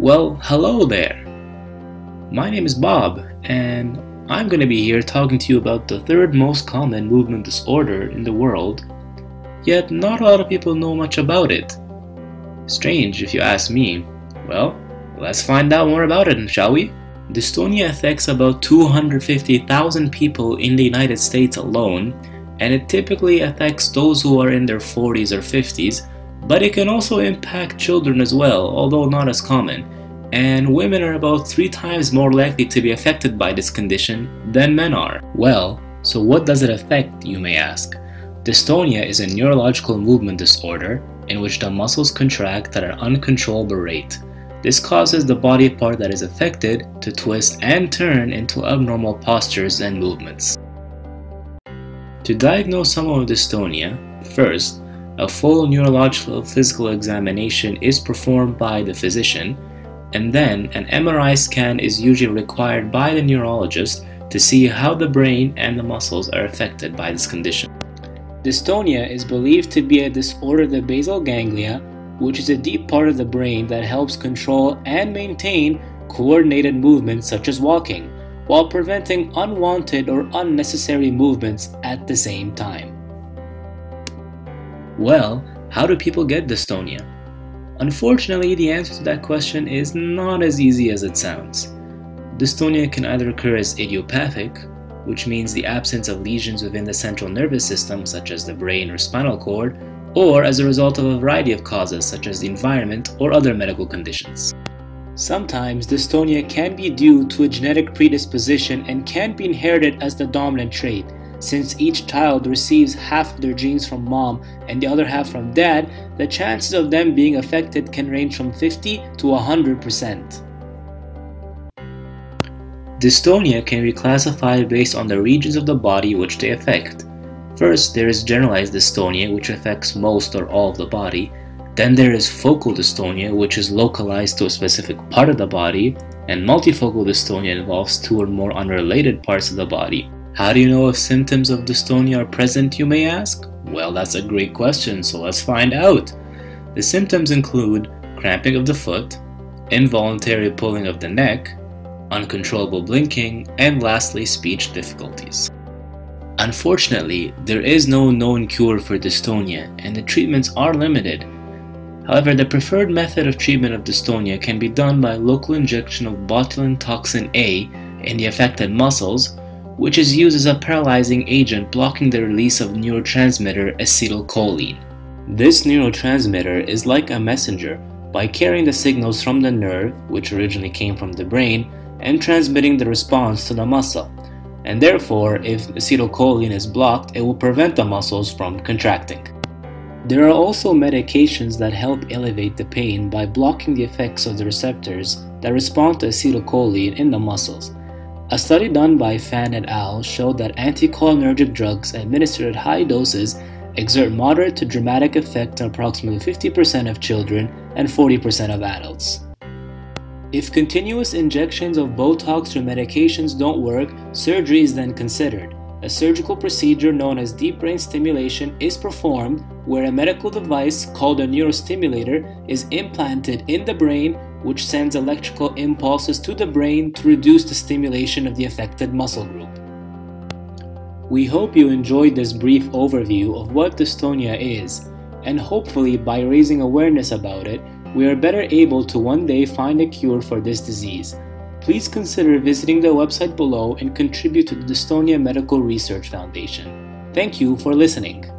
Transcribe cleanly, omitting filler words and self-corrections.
Well, hello there! My name is Bob, and I'm going to be here talking to you about the third most common movement disorder in the world, yet not a lot of people know much about it. Strange, if you ask me. Well, let's find out more about it, shall we? Dystonia affects about 250,000 people in the United States alone, and it typically affects those who are in their 40s or 50s, but it can also impact children as well, although not as common, and women are about 3 times more likely to be affected by this condition than men are. Well, so what does it affect, you may ask? Dystonia is a neurological movement disorder in which the muscles contract at an uncontrollable rate. This causes the body part that is affected to twist and turn into abnormal postures and movements. To diagnose someone with dystonia, first, a full neurological physical examination is performed by the physician, and then an MRI scan is usually required by the neurologist to see how the brain and the muscles are affected by this condition. Dystonia is believed to be a disorder of the basal ganglia, which is a deep part of the brain that helps control and maintain coordinated movements such as walking, while preventing unwanted or unnecessary movements at the same time. Well, how do people get dystonia? Unfortunately, the answer to that question is not as easy as it sounds. Dystonia can either occur as idiopathic, which means the absence of lesions within the central nervous system, such as the brain or spinal cord, or as a result of a variety of causes, such as the environment or other medical conditions. Sometimes dystonia can be due to a genetic predisposition and can be inherited as the dominant trait. Since each child receives half of their genes from mom and the other half from dad, the chances of them being affected can range from 50 to 100%. Dystonia can be classified based on the regions of the body which they affect. First, there is generalized dystonia, which affects most or all of the body. Then there is focal dystonia, which is localized to a specific part of the body, and multifocal dystonia involves 2 or more unrelated parts of the body. How do you know if symptoms of dystonia are present, you may ask? Well, that's a great question, so let's find out. The symptoms include cramping of the foot, involuntary pulling of the neck, uncontrollable blinking, and lastly, speech difficulties. Unfortunately, there is no known cure for dystonia, and the treatments are limited. However, the preferred method of treatment of dystonia can be done by local injection of botulinum toxin A in the affected muscles, which is used as a paralyzing agent blocking the release of neurotransmitter acetylcholine. This neurotransmitter is like a messenger by carrying the signals from the nerve, which originally came from the brain, and transmitting the response to the muscle. And therefore, if acetylcholine is blocked, it will prevent the muscles from contracting. There are also medications that help elevate the pain by blocking the effects of the receptors that respond to acetylcholine in the muscles. A study done by Fan et al. Showed that anticholinergic drugs administered at high doses exert moderate to dramatic effects on approximately 50% of children and 40% of adults. If continuous injections of Botox or medications don't work, surgery is then considered. A surgical procedure known as deep brain stimulation is performed, where a medical device called a neurostimulator is implanted in the brain, which sends electrical impulses to the brain to reduce the stimulation of the affected muscle group. We hope you enjoyed this brief overview of what dystonia is, and hopefully by raising awareness about it, we are better able to one day find a cure for this disease. Please consider visiting the website below and contribute to the Dystonia Medical Research Foundation. Thank you for listening.